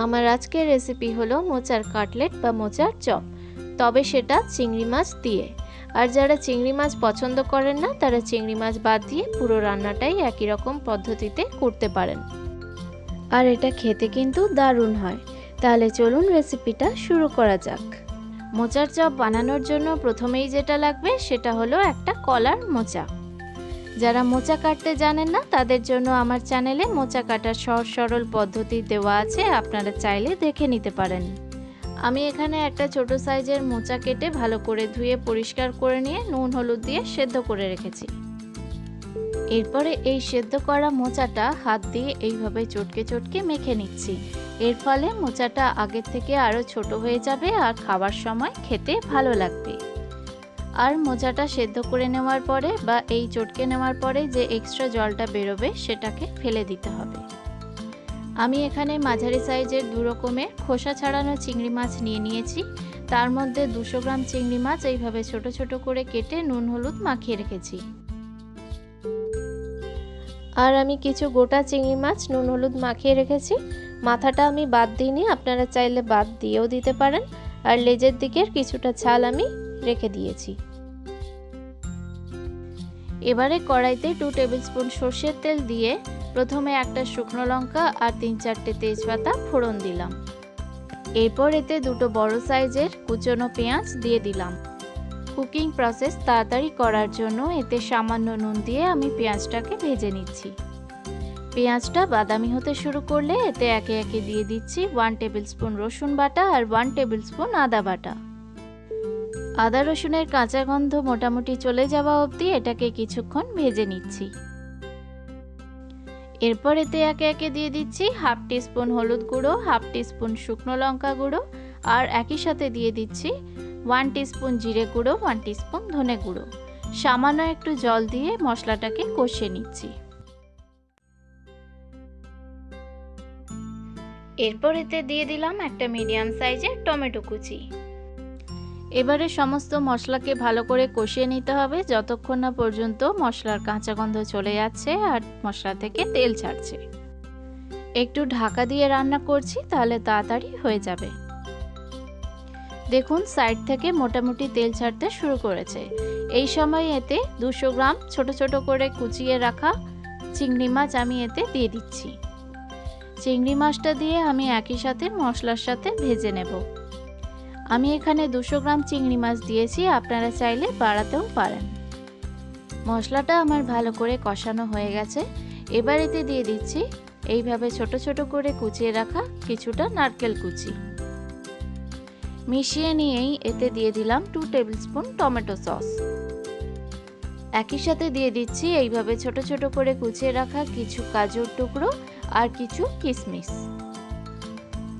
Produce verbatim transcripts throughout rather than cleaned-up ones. आमार आजकेर recipe hello मोचार cutlet बा मोचार चप, तबे सेटा चिंगड़ी माछ दिए। और जरा चिंगड़ी माछ पसंद करें ना तारा चिंगड़ी माछ बाद दिए पुरो रान्नाटाई एक ही रकम पद्धतिते करते पारेन और एटा खेते किन्तु दारुण हय। ताहले चलुन रेसिपिटा शुरू करा जाक। मोचार चप बानानोर जोन्नो प्रथमेई जेटा लागबे सेटा हलो एकटा कलार मोचा। যারা মোচা কাটতে জানেন না তাদের জন্য আমার চ্যানেলে মোচা কাটার সহজ সরল পদ্ধতি দেওয়া আছে, আপনারা চাইলে দেখে নিতে পারেন। আমি এখানে একটা ছোট সাইজের মোচা কেটে ভালো করে ধুয়ে পরিষ্কার করে নিয়ে নুন হলুদ দিয়ে সেদ্ধ করে রেখেছি। এরপরে এই সেদ্ধ করা মোচাটা হাত দিয়ে এইভাবে চটকে চটকে মেখে নিচ্ছি। এর ফলে মোচাটা আগের থেকে আরও ছোট হয়ে যাবে আর খাওয়ার সময় খেতে ভালো লাগবে। और मोचाटा सेদ্ধ करे नेवार परे बा एई चटके नेवार परे जे एक्सट्रा जलटा बेरोबे सेटाके फेले दिते होबे। आमी एखाने माझारी साइजेर दुई रकमेर खोसा छाड़ानो चिंगड़ी माछ निये नियेछि। तार मध्ये दुशो ग्राम चिंगड़ी माछ एइभावे छोटो छोटो करे केटे नुन हलुद माखिये रेखेछि। और आमी किछु गोटा चिंगड़ी माछ नुन हलुद माखिये रेखेछि। माथाटा आमी बाद दिइनि, आपनारा चाइले बाद दियेओ दिते पारेन। और लेजेर दिकेर किछुटा छाल आमी रेखे दिएछि। एबारे कड़ाईते टू टेबिल स्पून सर्षेर तेल दिए प्रथमे एकटा शुकनो लंका और तीन चारटे तेजपाता फोड़न दिलाम। एरपर एते दुटो बड़ो साइजेर कुचोनो पेंयाज दिए दिलाम। कुकिंग प्रसेस ताड़ाताड़ी करार जोन्नो एते सामान्य नून दिए आमी पेंयाजटाके भेजे निच्छि। पेंयाजटा बादामी होते शुरू करले एते एके एके दिए दिच्छि वन टेबिल स्पून रसुन बाटा और वन टेबिल स्पून आदा बाटा। आदा रसुनेर काँचा गन्ध मोटामुटी चले जावा अब्दि एटाके किछुक्षण भेजे निच्छि। एरपर एते एके एके दिए दिच्छि हाफ टी स्पून हलुद गुड़ो, हाफ टी स्पून शुकनो लंका गुड़ो और एकई साथे दिए दिच्छि वन टी स्पून जिरे गुड़ो, वन टी स्पून धने गुड़ो। सामान्य एकटु जल दिए मशलाटाके कषे निच्छि। एरपर एते दिए दिलाम एकटा मिडियाम साइजेर टमेटो कुचि। एबारे समस्त मशलाके भालो करे कषिये निते होबे जतक्षण ना पर्यन्त मशलार काँचा गन्ध चले जाच्छे आर मशला थेके तेल छाड़छे। एकटु ढाका दिये रान्ना करछि ताहले ताड़ाताड़ी हये जाबे। देखुन साइड थेके मोटामुटी तेल छाड़ते शुरू करेछे। एई समय एते दुशो ग्राम छोटो छोटो करे कुचिये राखा चिंगड़ी माछ आमि एते दिये दिच्छि। चिंगड़ी माछटा दिये आमि एकई साथे मशलार साथे भेजे नेब। आमी एखाने दुशो ग्राम चिंगड़ी माछ दिएछि, आपनारा चाइले बाड़ातेও পারেন। मशलाटा आमार भालो करे कषानो हये गेছে। एबार एते दिये दिচ্ছি এইভাবে ছোট ছোট করে কুচিয়ে রাখা কিছুটা নারকেল কুচি। মিশিয়ে নিয়েই এতে দিয়ে দিলাম two tablespoon tomato sauce. একই সাথে দিয়ে দিচ্ছি এইভাবে ছোট ছোট করে কুচিয়ে রাখা কিছু কাজুর টুকরো আর কিছু কিশমিশ।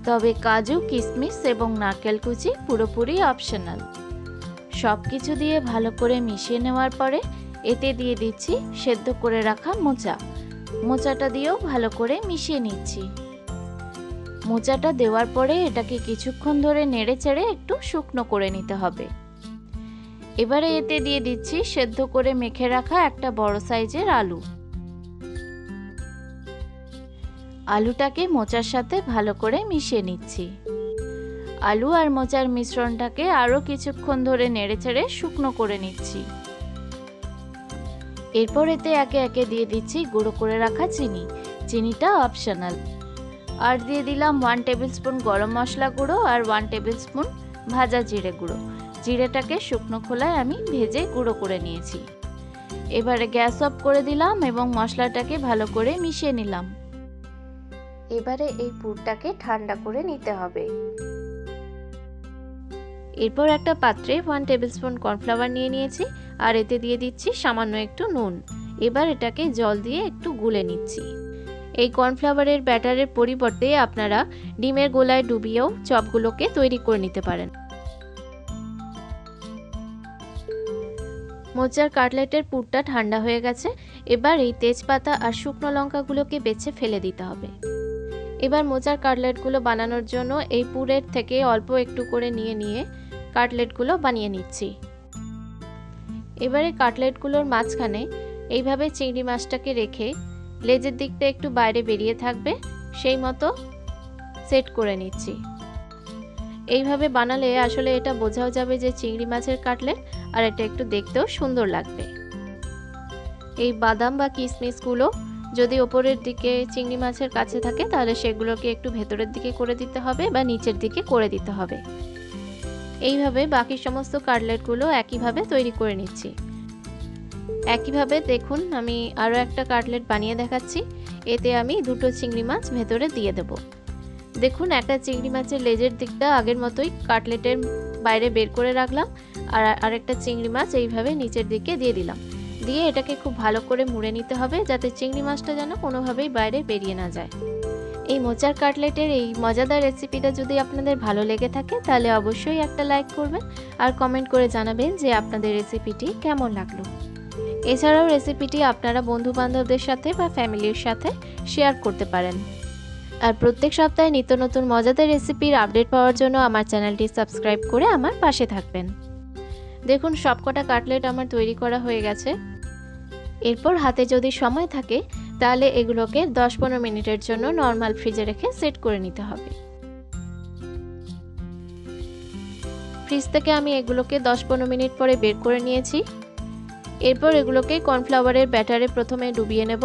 তবে কাজু, কিশমিশ এবং নারকেল কুচি পুরোপুরি অপশনাল। সবকিছু দিয়ে ভালো করে মিশিয়ে নেওয়ার পরে এতে দিয়ে দিচ্ছি সেদ্ধ করে রাখা মোচা। মোচাটা দিয়েও ভালো করে মিশিয়ে নিচ্ছি। মোচাটা দেওয়ার পরে এটাকে কিছুক্ষণ ধরে নেড়েচেড়ে একটু শুকনো করে নিতে হবে। এবারে এতে দিয়ে দিচ্ছি সেদ্ধ করে মেখে রাখা একটা বড় সাইজের আলু। আলুটাকে মোচার সাথে ভালো করে মিশিয়ে নিচ্ছি। আলু আর মোচার মিশ্রণটাকে আরও কিছুক্ষণ ধরে নেড়েচেড়ে শুকনো করে নিচ্ছি। এরপর এতে একে একে দিয়ে দিচ্ছি গুঁড়ো করে রাখা চিনি। চিনিটা অপশনাল। আর দিয়ে দিলাম ওয়ান টেবিল স্পুন গরম মশলা গুঁড়ো আর ওয়ান টেবিল স্পুন ভাজা জিরে গুঁড়ো। জিরেটাকে শুকনো খোলায় আমি ভেজে গুঁড়ো করে নিয়েছি। এবারে গ্যাস অফ করে দিলাম এবং মশলাটাকে ভালো করে মিশিয়ে নিলাম। এবারে এই পুরটাকে ঠান্ডা করে নিতে হবে। এরপর একটা পাত্রে ওয়ান টেবিল স্পুন কর্নফ্লাওয়ার নিয়ে নিয়েছি আর এতে দিয়ে দিচ্ছি সামান্য একটু নুন। এবার এটাকে জল দিয়ে একটু গুলে নিচ্ছি। এই কর্নফ্লাওয়ারের ব্যাটারের পরিবর্তে আপনারা ডিমের গোলায় ডুবিয়েও চপগুলোকে তৈরি করে নিতে পারেন। মোচার কাটলেটের পুরটা ঠান্ডা হয়ে গেছে। এবার এই তেজপাতা আর শুকনো লঙ্কাগুলোকে বেছে ফেলে দিতে হবে। এবার মোচার কাটলেটগুলো বানানোর জন্য এই পুরের থেকে অল্প একটু করে নিয়ে নিয়ে কাটলেটগুলো বানিয়ে নিচ্ছি। এবারে কাটলেটগুলোর মাঝখানে এইভাবে চিংড়ি মাছটাকে রেখে লেজের দিকটা একটু বাইরে বেরিয়ে থাকবে সেই মতো सेट करे निच्छी। এইভাবে বানালে আসলে এটা বোঝাও যাবে যে চিংড়ি মাছের কাটলেট আর এটা একটু দেখতেও সুন্দর লাগবে। এই বাদাম বা কিশমিশগুলো যদি উপরের দিকে চিংড়ি মাছের কাছে থাকে তাহলে সেগুলোকে একটু ভেতরের দিকে করে দিতে হবে বা নিচের দিকে করে দিতে হবে। এইভাবে বাকি সমস্ত কাটলেটগুলো একইভাবে তৈরি করে নিচ্ছি। একইভাবে দেখুন আমি আরও একটা কাটলেট বানিয়ে দেখাচ্ছি। এতে আমি দুটো চিংড়ি মাছ ভেতরে দিয়ে দেব। দেখুন একটা চিংড়ি মাছের লেজের দিকটা আগের মতোই কাটলেটের বাইরে বের করে রাখলাম আর আরেকটা চিংড়ি মাছ এইভাবে নিচের দিকে দিয়ে দিলাম। দিয়ে এটাকে খুব ভালো করে মুড়ে নিতে হবে যাতে চিংড়ি মাছটা যেন কোনোভাবেই বাইরে বেরিয়ে না যায়। এই মোচার কাটলেটের এই মজাদার রেসিপিটা যদি আপনাদের ভালো লেগে থাকে তাহলে অবশ্যই একটা লাইক করবেন আর কমেন্ট করে জানাবেন যে আপনাদের রেসিপিটি কেমন লাগলো। এছাড়াও রেসিপিটি আপনারা বন্ধু বান্ধবদের সাথে বা ফ্যামিলির সাথে শেয়ার করতে পারেন। আর প্রত্যেক সপ্তাহে নিত্য নতুন মজাদার রেসিপির আপডেট পাওয়ার জন্য আমার চ্যানেলটি সাবস্ক্রাইব করে আমার পাশে থাকবেন। দেখুন সবকটা কাটলেট আমার তৈরি করা হয়ে গেছে। এরপর হাতে যদি সময় থাকে তাহলে এগুলোকে দশ পনেরো মিনিটের জন্য নর্মাল ফ্রিজে রেখে সেট করে নিতে হবে। ফ্রিজ থেকে আমি এগুলোকে দশ পনেরো মিনিট পরে বের করে নিয়েছি। এরপর এগুলোকে কর্নফ্লাওয়ারের ব্যাটারে প্রথমে ডুবিয়ে নেব,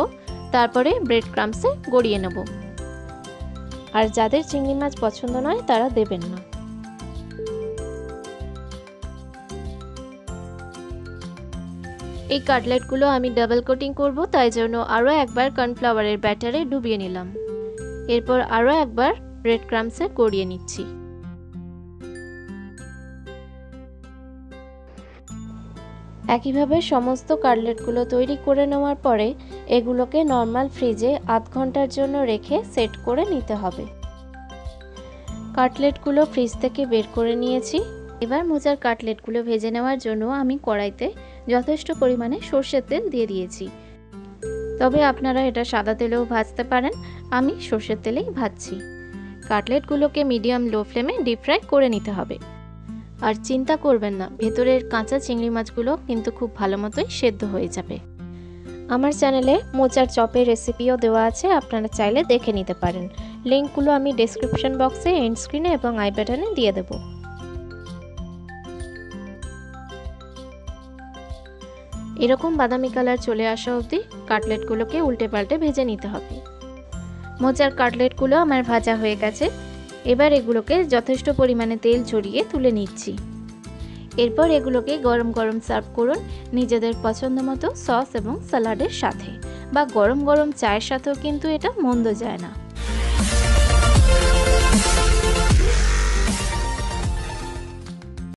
তারপরে ব্রেড ক্রাম্পসে গড়িয়ে নেব। আর যাদের চিংড়ি মাছ পছন্দ নয় তারা দেবেন না। এই কাটলেটগুলো আমি ডাবল কোটিং করব, তাই জন্য আরও একবার কর্নফ্লাওয়ারের ব্যাটারে ডুবিয়ে নিলাম। এরপর আরও একবার ব্রেড ক্রাম্পসে গড়িয়ে নিচ্ছি। একইভাবে সমস্ত কাটলেটগুলো তৈরি করে নেওয়ার পরে এগুলোকে নর্মাল ফ্রিজে আধ ঘন্টার জন্য রেখে সেট করে নিতে হবে। কাটলেটগুলো ফ্রিজ থেকে বের করে নিয়েছি। এবার মোচার কাটলেটগুলো ভেজে নেওয়ার জন্য আমি কড়াইতে যথেষ্ট পরিমাণে সর্ষের তেল দিয়ে দিয়েছি। তবে আপনারা এটা সাদা তেলেও ভাজতে পারেন, আমি সর্ষের তেলেই ভাজছি। কাটলেটগুলোকে মিডিয়াম লো ফ্লেমে ডিপ ফ্রাই করে নিতে হবে। আর চিন্তা করবেন না, ভেতরের কাঁচা চিংড়ি মাছগুলো কিন্তু খুব ভালো মতোই সেদ্ধ হয়ে যাবে। আমার চ্যানেলে মোচার চপের রেসিপিও দেওয়া আছে, আপনারা চাইলে দেখে নিতে পারেন। লিঙ্কগুলো আমি ডেসক্রিপশন বক্সে, এন্ড স্ক্রিনে এবং আই বাটনে দিয়ে দেবো। এরকম বাদামি কালার চলে আসা অবধি কাটলেটগুলোকে উল্টে পাল্টে ভেজে নিতে হবে। মোচার কাটলেটগুলো আমার ভাজা হয়ে গেছে। এবার এগুলোকে যথেষ্ট পরিমাণে তেল ঝরিয়ে তুলে নিচ্ছি। এরপর এগুলোকে গরম গরম সার্ভ করুন নিজেদের পছন্দ মতো সস এবং স্যালাডের সাথে, বা গরম গরম চায়ের সাথেও কিন্তু এটা মন্দ যায় না।